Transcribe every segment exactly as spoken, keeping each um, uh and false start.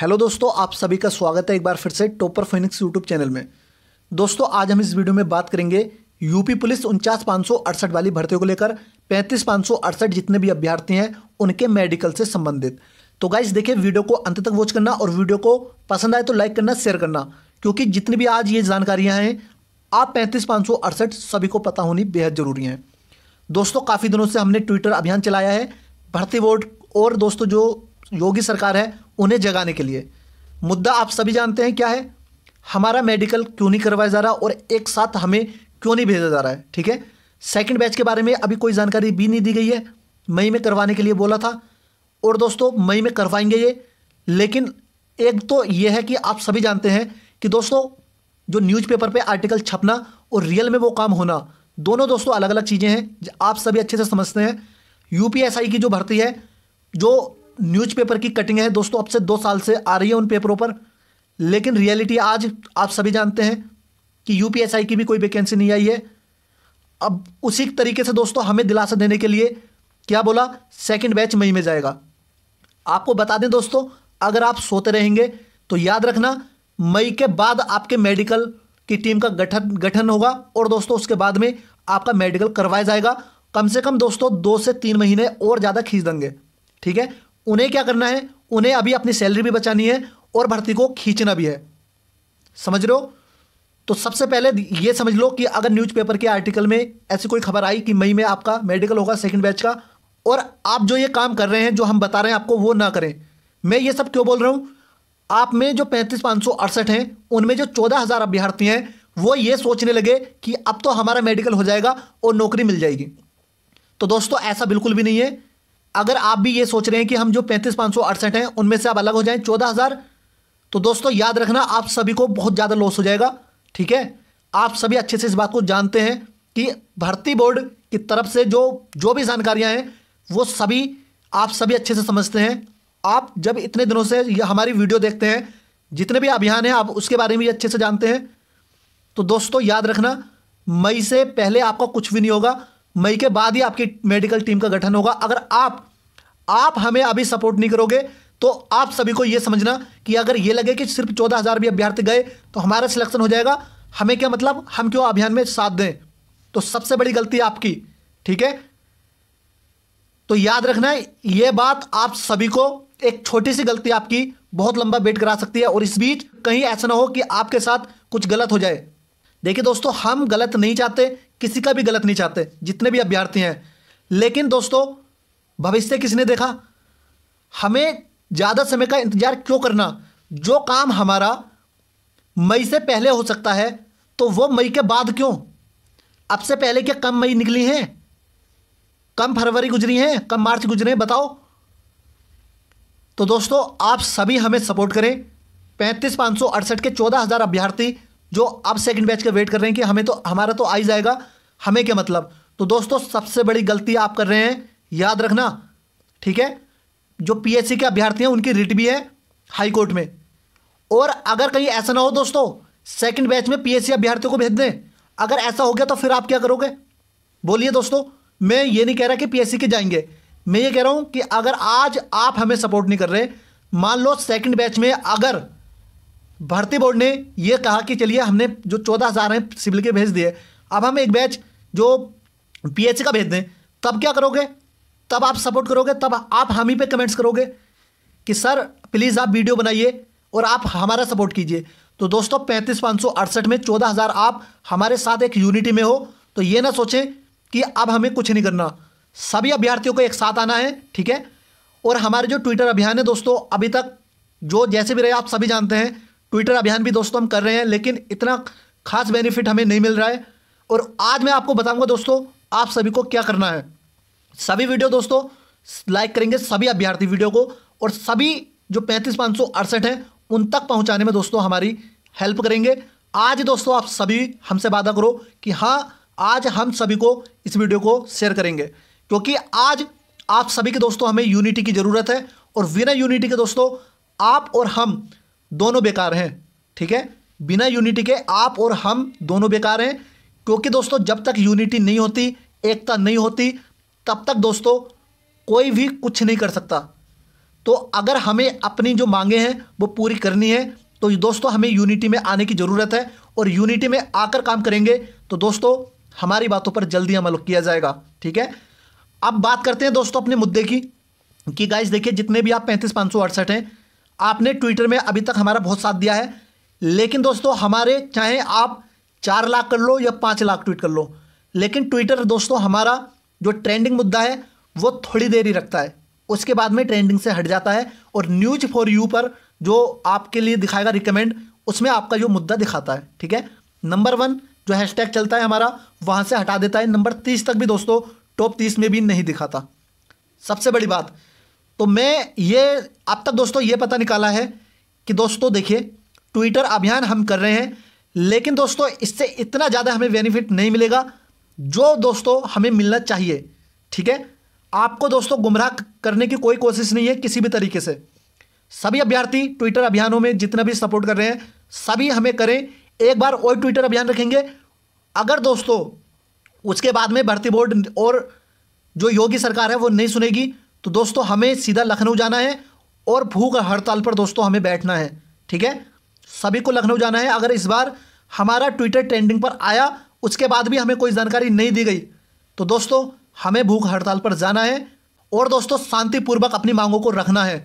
Hello दोस्तों, आप सभी का स्वागत है एक बार फिर से टोपर फिनिक्स यूट्यूब चैनल में। दोस्तों आज हम इस वीडियो में बात करेंगे यूपी पुलिस उनचास पाँच सौ अड़सठ वाली भर्तियों को लेकर। पैंतीस पाँच सौ अड़सठ जितने भी अभ्यर्थी हैं उनके मेडिकल से संबंधित। तो गाइस देखिए वीडियो को अंत तक वॉच करना और वीडियो को पसंद आए तो लाइक करना, शेयर करना, क्योंकि जितनी भी आज ये जानकारियाँ हैं आप पैंतीस पाँच सौ अड़सठ सभी को पता होनी बेहद ज़रूरी है। दोस्तों काफ़ी दिनों से हमने ट्विटर अभियान चलाया है भर्ती बोर्ड और दोस्तों जो योगी सरकार है उन्हें जगाने के लिए। मुद्दा आप सभी जानते हैं क्या है, हमारा मेडिकल क्यों नहीं करवाया जा रहा और एक साथ हमें क्यों नहीं भेजा जा रहा है। ठीक है, सेकंड बैच के बारे में अभी कोई जानकारी भी नहीं दी गई है। मई में करवाने के लिए बोला था और दोस्तों मई में करवाएंगे ये, लेकिन एक तो ये है कि आप सभी जानते हैं कि दोस्तों जो न्यूज़पेपर पर आर्टिकल छपना और रियल में वो काम होना दोनों दोस्तों अलग अलग चीज़ें हैं। आप सभी अच्छे से समझते हैं यूपीएसआई की जो भर्ती है, जो न्यूज़पेपर की कटिंग है दोस्तों अब से दो साल से आ रही है उन पेपरों पर, लेकिन रियलिटी आज आप सभी जानते हैं कि यूपीएसआई की भी कोई वैकेंसी नहीं आई है। अब उसी तरीके से दोस्तों हमें दिलासा देने के लिए क्या बोला, सेकंड बैच मई में जाएगा। आपको बता दें दोस्तों, अगर आप सोते रहेंगे तो याद रखना मई के बाद आपके मेडिकल की टीम का गठन गठन होगा और दोस्तों उसके बाद में आपका मेडिकल करवाया जाएगा। कम से कम दोस्तों दो से तीन महीने और ज़्यादा खींच देंगे। ठीक है, उन्हें क्या करना है, उन्हें अभी अपनी सैलरी भी बचानी है और भर्ती को खींचना भी है, समझ रहे हो। तो सबसे पहले ये समझ लो कि अगर न्यूज़पेपर के आर्टिकल में ऐसी कोई खबर आई कि मई में आपका मेडिकल होगा सेकंड बैच का, और आप जो ये काम कर रहे हैं जो हम बता रहे हैं आपको वो ना करें। मैं ये सब क्यों बोल रहा हूँ, आप में जो पैंतीस पाँच सौ अड़सठ हैं उनमें जो चौदह हज़ार अभ्यर्थी हैं वो ये सोचने लगे कि अब तो हमारा मेडिकल हो जाएगा और नौकरी मिल जाएगी। तो दोस्तों ऐसा बिल्कुल भी नहीं है। अगर आप भी ये सोच रहे हैं कि हम जो पैंतीस पाँच सौ अड़सठ हैं उनमें से आप अलग हो जाएं चौदह हज़ार, तो दोस्तों याद रखना आप सभी को बहुत ज़्यादा लॉस हो जाएगा। ठीक है, आप सभी अच्छे से इस बात को जानते हैं कि भर्ती बोर्ड की तरफ से जो जो भी जानकारियां हैं वो सभी आप सभी अच्छे से समझते हैं। आप जब इतने दिनों से हमारी वीडियो देखते हैं, जितने भी अभियान हैं आप उसके बारे में अच्छे से जानते हैं। तो दोस्तों याद रखना मई से पहले आपका कुछ भी नहीं होगा, मई के बाद ही आपकी मेडिकल टीम का गठन होगा। अगर आप आप हमें अभी सपोर्ट नहीं करोगे तो आप सभी को ये समझना कि अगर ये लगे कि सिर्फ चौदह हज़ार भी अभ्यर्थी गए तो हमारा सिलेक्शन हो जाएगा, हमें क्या मतलब, हम क्यों अभियान में साथ दें, तो सबसे बड़ी गलती आपकी। ठीक है, तो याद रखना ये बात, आप सभी को एक छोटी सी गलती आपकी बहुत लंबा वेट करा सकती है और इस बीच कहीं ऐसा ना हो कि आपके साथ कुछ गलत हो जाए। देखिए दोस्तों हम गलत नहीं चाहते, किसी का भी गलत नहीं चाहते, जितने भी अभ्यर्थी हैं, लेकिन दोस्तों भविष्य किसने देखा, हमें ज़्यादा समय का इंतजार क्यों करना। जो काम हमारा मई से पहले हो सकता है तो वो मई के बाद क्यों। अब से पहले क्या कम मई निकली हैं, कम फरवरी गुजरी हैं, कम मार्च गुजरे हैं, बताओ। तो दोस्तों आप सभी हमें सपोर्ट करें। पैंतीस पाँच सौ अड़सठ के चौदह हज़ार अभ्यर्थी जो आप सेकंड बैच का वेट कर रहे हैं कि हमें तो हमारा तो आ ही जाएगा, हमें क्या मतलब, तो दोस्तों सबसे बड़ी गलती आप कर रहे हैं, याद रखना। ठीक है, जो पीएससी के अभ्यर्थी हैं उनकी रिट भी है हाई कोर्ट में, और अगर कहीं ऐसा ना हो दोस्तों सेकंड बैच में पीएससी अभ्यर्थियों को भेज दें, अगर ऐसा हो गया तो फिर आप क्या करोगे, बोलिए। दोस्तों मैं ये नहीं कह रहा कि पीएससी के जाएंगे, मैं ये कह रहा हूँ कि अगर आज आप हमें सपोर्ट नहीं कर रहे, मान लो सेकेंड बैच में अगर भर्ती बोर्ड ने यह कहा कि चलिए हमने जो चौदह हज़ार हैं सिविल के भेज दिए, अब हम एक बैच जो पीएचसी का भेज दें, तब क्या करोगे, तब आप सपोर्ट करोगे, तब आप हम ही पे कमेंट्स करोगे कि सर प्लीज़ आप वीडियो बनाइए और आप हमारा सपोर्ट कीजिए। तो दोस्तों पैंतीस पाँच सौ अड़सठ में चौदह हज़ार आप हमारे साथ एक यूनिटी में हो, तो ये ना सोचें कि अब हमें कुछ नहीं करना, सभी अभ्यर्थियों को एक साथ आना है। ठीक है, और हमारे जो ट्विटर अभियान है दोस्तों अभी तक जो जैसे भी रहे आप सभी जानते हैं, ट्विटर अभियान भी दोस्तों हम कर रहे हैं, लेकिन इतना खास बेनिफिट हमें नहीं मिल रहा है। और आज मैं आपको बताऊंगा दोस्तों आप सभी को क्या करना है। सभी वीडियो दोस्तों लाइक करेंगे, सभी अभ्यर्थी वीडियो को, और सभी जो पैंतीस पाँच सौ अड़सठ हैं उन तक पहुंचाने में दोस्तों हमारी हेल्प करेंगे। आज दोस्तों आप सभी हमसे वादा करो कि हाँ आज हम सभी को इस वीडियो को शेयर करेंगे, क्योंकि आज आप सभी के दोस्तों हमें यूनिटी की ज़रूरत है, और बिना यूनिटी के दोस्तों आप और हम दोनों बेकार हैं। ठीक है, बिना यूनिटी के आप और हम दोनों बेकार हैं, क्योंकि दोस्तों जब तक यूनिटी नहीं होती, एकता नहीं होती, तब तक दोस्तों कोई भी कुछ नहीं कर सकता। तो अगर हमें अपनी जो मांगे हैं वो पूरी करनी है तो दोस्तों हमें यूनिटी में आने की ज़रूरत है और यूनिटी में आकर काम करेंगे तो दोस्तों हमारी बातों पर जल्दी अमल किया जाएगा। ठीक है, अब बात करते हैं दोस्तों अपने मुद्दे की कि गाइस देखिए जितने भी आप पैंतीस पाँच सौ अड़सठ हैं आपने ट्विटर में अभी तक हमारा बहुत साथ दिया है, लेकिन दोस्तों हमारे चाहे आप चार लाख कर लो या पाँच लाख ट्वीट कर लो, लेकिन ट्विटर दोस्तों हमारा जो ट्रेंडिंग मुद्दा है वो थोड़ी देर ही रखता है, उसके बाद में ट्रेंडिंग से हट जाता है और न्यूज फॉर यू पर जो आपके लिए दिखाएगा रिकमेंड उसमें आपका जो मुद्दा दिखाता है। ठीक है, नंबर वन जो हैशटैग चलता है हमारा वहाँ से हटा देता है, नंबर तीस तक भी दोस्तों टॉप तीस में भी नहीं दिखाता। सबसे बड़ी बात तो मैं ये अब तक दोस्तों ये पता निकाला है कि दोस्तों देखिए ट्विटर अभियान हम कर रहे हैं, लेकिन दोस्तों इससे इतना ज़्यादा हमें बेनिफिट नहीं मिलेगा जो दोस्तों हमें मिलना चाहिए। ठीक है, आपको दोस्तों गुमराह करने की कोई कोशिश नहीं है किसी भी तरीके से। सभी अभ्यर्थी ट्विटर अभियानों में जितना भी सपोर्ट कर रहे हैं सभी हमें करें, एक बार और ट्विटर अभियान रखेंगे। अगर दोस्तों उसके बाद में भर्ती बोर्ड और जो योगी सरकार है वो नहीं सुनेगी तो दोस्तों हमें सीधा लखनऊ जाना है और भूख हड़ताल पर दोस्तों हमें बैठना है। ठीक है, सभी को लखनऊ जाना है। अगर इस बार हमारा ट्विटर ट्रेंडिंग पर आया उसके बाद भी हमें कोई जानकारी नहीं दी गई तो दोस्तों हमें भूख हड़ताल पर जाना है और दोस्तों शांतिपूर्वक अपनी मांगों को रखना है।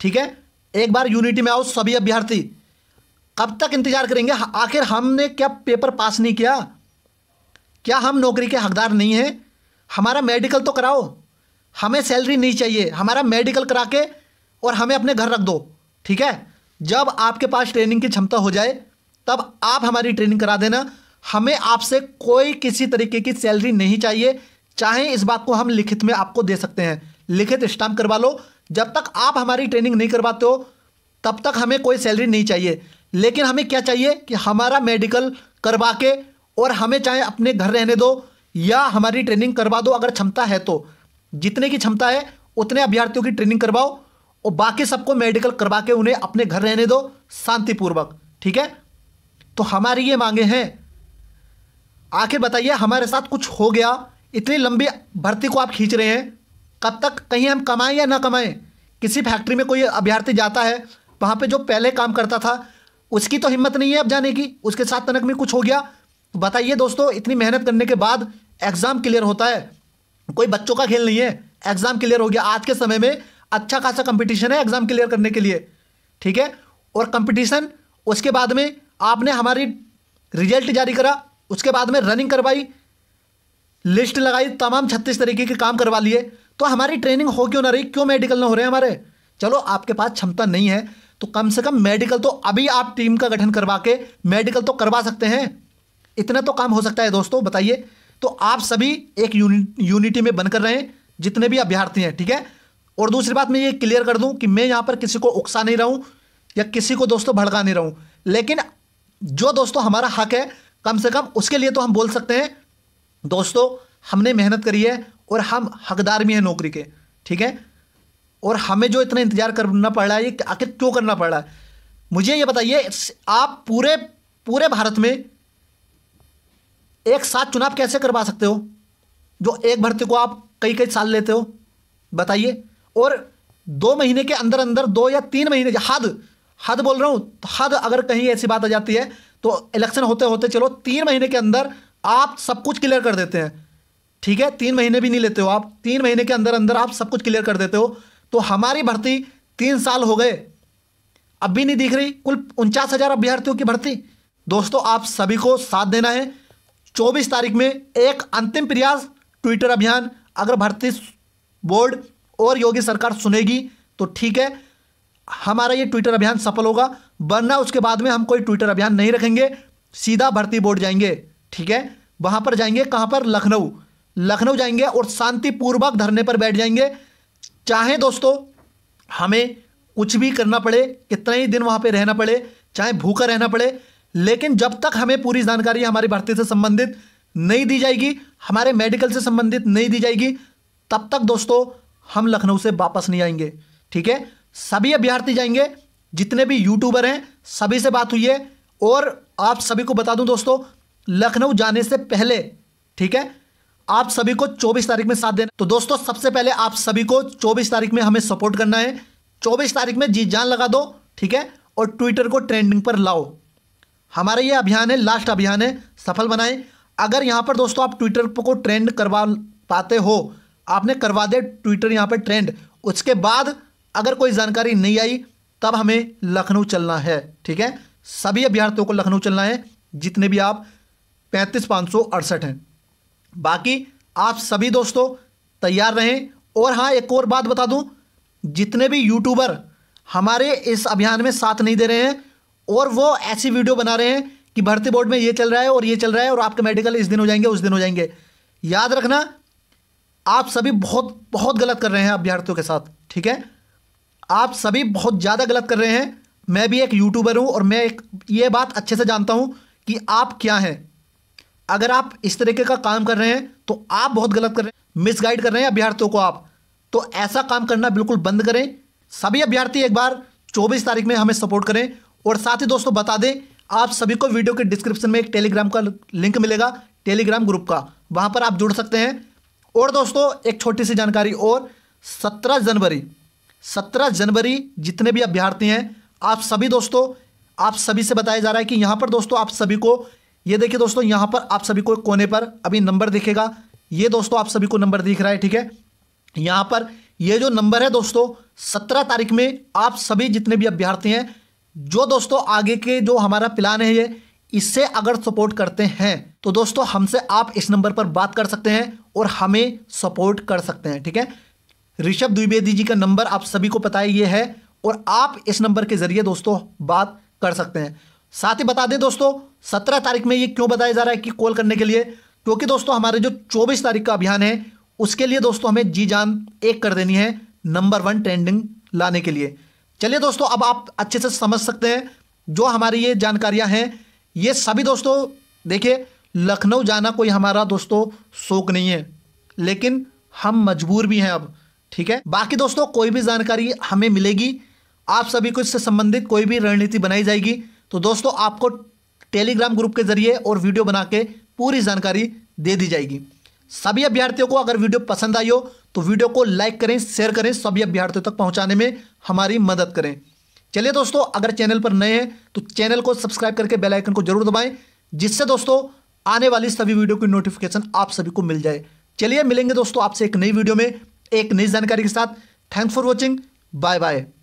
ठीक है, एक बार यूनिटी में आओ सभी अभ्यर्थी। कब तक इंतजार करेंगे? आखिर हमने क्या पेपर पास नहीं किया? क्या हम नौकरी के हकदार नहीं हैं? हमारा मेडिकल तो कराओ, हमें सैलरी नहीं चाहिए, हमारा मेडिकल करा के और हमें अपने घर रख दो। ठीक है, जब आपके पास ट्रेनिंग की क्षमता हो जाए तब आप हमारी ट्रेनिंग करा देना, हमें आपसे कोई किसी तरीके की सैलरी नहीं चाहिए। चाहे इस बात को हम लिखित में आपको दे सकते हैं, लिखित स्टाम्प करवा लो। जब तक आप हमारी ट्रेनिंग नहीं करवाते हो तब तक हमें कोई सैलरी नहीं चाहिए, लेकिन हमें क्या चाहिए कि हमारा मेडिकल करवा के और हमें चाहे अपने घर रहने दो या हमारी ट्रेनिंग करवा दो। अगर क्षमता है तो जितने की क्षमता है उतने अभ्यर्थियों की ट्रेनिंग करवाओ और बाकी सबको मेडिकल करवा के उन्हें अपने घर रहने दो शांतिपूर्वक। ठीक है, तो हमारी ये मांगे हैं। आखिर बताइए हमारे साथ कुछ हो गया? इतनी लंबी भर्ती को आप खींच रहे हैं, कब तक? कहीं हम कमाएं या ना कमाएं? किसी फैक्ट्री में कोई अभ्यर्थी जाता है, वहाँ पे जो पहले काम करता था उसकी तो हिम्मत नहीं है अब जाने की, उसके साथ तनक में कुछ हो गया। बताइए दोस्तों, इतनी मेहनत करने के बाद एग्ज़ाम क्लियर होता है, कोई बच्चों का खेल नहीं है। एग्ज़ाम क्लियर हो गया, आज के समय में अच्छा खासा कंपटीशन है एग्ज़ाम क्लियर करने के लिए। ठीक है, और कंपटीशन उसके बाद में आपने हमारी रिजल्ट जारी करा, उसके बाद में रनिंग करवाई, लिस्ट लगाई, तमाम छत्तीस तरीके के काम करवा लिए, तो हमारी ट्रेनिंग हो क्यों ना रही? क्यों मेडिकल ना हो रहे हैं हमारे? चलो आपके पास क्षमता नहीं है तो कम से कम मेडिकल तो अभी आप टीम का गठन करवा के मेडिकल तो करवा सकते हैं, इतना तो काम हो सकता है दोस्तों। बताइए, तो आप सभी एक यूनि, यूनिटी में बनकर रहें जितने भी अभ्यर्थी हैं। ठीक है, और दूसरी बात मैं ये क्लियर कर दूँ कि मैं यहाँ पर किसी को उकसा नहीं रहा हूँ या किसी को दोस्तों भड़का नहीं रहा हूँ, लेकिन जो दोस्तों हमारा हक है कम से कम उसके लिए तो हम बोल सकते हैं। दोस्तों हमने मेहनत करी है और हम हकदार भी हैं नौकरी के। ठीक है, और हमें जो इतना इंतज़ार करना पड़ रहा है ये आखिर क्यों करना पड़ रहा है? मुझे ये बताइए, आप पूरे पूरे भारत में एक साथ चुनाव कैसे करवा सकते हो जो एक भर्ती को आप कई कई साल लेते हो? बताइए, और दो महीने के अंदर अंदर, दो या तीन महीने, हद हद बोल रहा हूँ, हद अगर कहीं ऐसी बात आ जाती है तो इलेक्शन होते होते चलो तीन महीने के अंदर आप सब कुछ क्लियर कर देते हैं। ठीक है, तीन महीने भी नहीं लेते हो आप, तीन महीने के अंदर अंदर आप सब कुछ क्लियर कर देते हो। तो हमारी भर्ती तीन साल हो गए अब भी नहीं दिख रही, कुल उनचास हज़ार अभ्यर्थियों की भर्ती। दोस्तों आप सभी को साथ देना है। चौबीस तारीख में एक अंतिम प्रयास ट्विटर अभियान, अगर भर्ती बोर्ड और योगी सरकार सुनेगी तो ठीक है, हमारा ये ट्विटर अभियान सफल होगा, वरना उसके बाद में हम कोई ट्विटर अभियान नहीं रखेंगे, सीधा भर्ती बोर्ड जाएंगे। ठीक है, वहाँ पर जाएंगे, कहाँ पर? लखनऊ। लखनऊ जाएंगे और शांतिपूर्वक धरने पर बैठ जाएंगे, चाहे दोस्तों हमें कुछ भी करना पड़े, कितना ही दिन वहाँ पे रहना पड़े, चाहे भूखा रहना पड़े, लेकिन जब तक हमें पूरी जानकारी हमारी भर्ती से संबंधित नहीं दी जाएगी, हमारे मेडिकल से संबंधित नहीं दी जाएगी, तब तक दोस्तों हम लखनऊ से वापस नहीं आएंगे। ठीक है, सभी अभ्यर्थी जाएंगे, जितने भी यूट्यूबर हैं सभी से बात हुई है, और आप सभी को बता दूँ दोस्तों लखनऊ जाने से पहले, ठीक है, आप सभी को चौबीस तारीख में साथ देना। तो दोस्तों सबसे पहले आप सभी को चौबीस तारीख में हमें सपोर्ट करना है, चौबीस तारीख में जी जान लगा दो, ठीक है, और ट्विटर को ट्रेंडिंग पर लाओ। हमारा ये अभियान है, लास्ट अभियान है, सफल बनाएं। अगर यहाँ पर दोस्तों आप ट्विटर को ट्रेंड करवा पाते हो, आपने करवा दे ट्विटर यहाँ पर ट्रेंड, उसके बाद अगर कोई जानकारी नहीं आई तब हमें लखनऊ चलना है, ठीक है। सभी अभ्यर्थियों को लखनऊ चलना है, जितने भी आप पैंतीस पाँच सौ अड़सठ हैं। बाकी आप सभी दोस्तों तैयार रहें। और हाँ, एक और बात बता दूं, जितने भी यूट्यूबर हमारे इस अभियान में साथ नहीं दे रहे हैं और वो ऐसी वीडियो बना रहे हैं कि भर्ती बोर्ड में ये चल रहा है और ये चल रहा है और आपके मेडिकल इस दिन हो जाएंगे, उस दिन हो जाएंगे, याद रखना आप सभी बहुत बहुत गलत कर रहे हैं अभ्यर्थियों के साथ, ठीक है। आप सभी बहुत ज़्यादा गलत कर रहे हैं। मैं भी एक यूट्यूबर हूँ और मैं एक ये बात अच्छे से जानता हूँ कि आप क्या हैं। अगर आप इस तरीके का काम कर रहे हैं तो आप बहुत गलत कर रहे हैं, मिसगाइड कर रहे हैं अभ्यर्थियों को आप, तो ऐसा काम करना बिल्कुल बंद करें। सभी अभ्यर्थी एक बार चौबीस तारीख में हमें सपोर्ट करें। और साथ ही दोस्तों बता दें, आप सभी को वीडियो के डिस्क्रिप्शन में एक टेलीग्राम का लिंक मिलेगा, टेलीग्राम ग्रुप का, वहाँ पर आप जुड़ सकते हैं। और दोस्तों एक छोटी सी जानकारी और, सत्रह जनवरी सत्रह जनवरी जितने भी अभ्यर्थी हैं आप सभी दोस्तों, आप सभी से बताया जा रहा है कि यहाँ पर दोस्तों आप सभी को, ये देखिए दोस्तों यहाँ पर आप सभी को कोने पर अभी नंबर दिखेगा, ये दोस्तों आप सभी को नंबर दिख रहा है, ठीक है। यहाँ पर ये जो नंबर है दोस्तों, सत्रह तारीख में आप सभी जितने भी अभ्यर्थी हैं, जो दोस्तों आगे के जो हमारा प्लान है ये, इससे अगर सपोर्ट करते हैं तो दोस्तों हमसे आप इस नंबर पर बात कर सकते हैं और हमें सपोर्ट कर सकते हैं, ठीक है। ऋषभ द्विवेदी जी का नंबर आप सभी को पता है ये है, और आप इस नंबर के ज़रिए दोस्तों बात कर सकते हैं। साथ ही बता दें दोस्तों, सत्रह तारीख में ये क्यों बताया जा रहा है कि कॉल करने के लिए, क्योंकि दोस्तों हमारे जो चौबीस तारीख का अभियान है उसके लिए दोस्तों हमें जी जान एक कर देनी है, नंबर वन ट्रेंडिंग लाने के लिए। चलिए दोस्तों, अब आप अच्छे से समझ सकते हैं जो हमारी ये जानकारियां हैं। ये सभी दोस्तों देखिए, लखनऊ जाना कोई हमारा दोस्तों शौक नहीं है, लेकिन हम मजबूर भी हैं अब, ठीक है। बाकी दोस्तों कोई भी जानकारी हमें मिलेगी, आप सभी को इससे संबंधित कोई भी रणनीति बनाई जाएगी तो दोस्तों आपको टेलीग्राम ग्रुप के जरिए और वीडियो बना के पूरी जानकारी दे दी जाएगी। सभी अभ्यर्थियों को अगर वीडियो पसंद आई हो तो वीडियो को लाइक करें, शेयर करें, सभी अभ्यर्थियों तक पहुंचाने में हमारी मदद करें। चलिए दोस्तों, अगर चैनल पर नए हैं तो चैनल को सब्सक्राइब करके बेल आइकन को जरूर दबाएं, जिससे दोस्तों आने वाली सभी वीडियो की नोटिफिकेशन आप सभी को मिल जाए। चलिए मिलेंगे दोस्तों आपसे एक नई वीडियो में एक नई जानकारी के साथ। Thanks for watching, bye bye.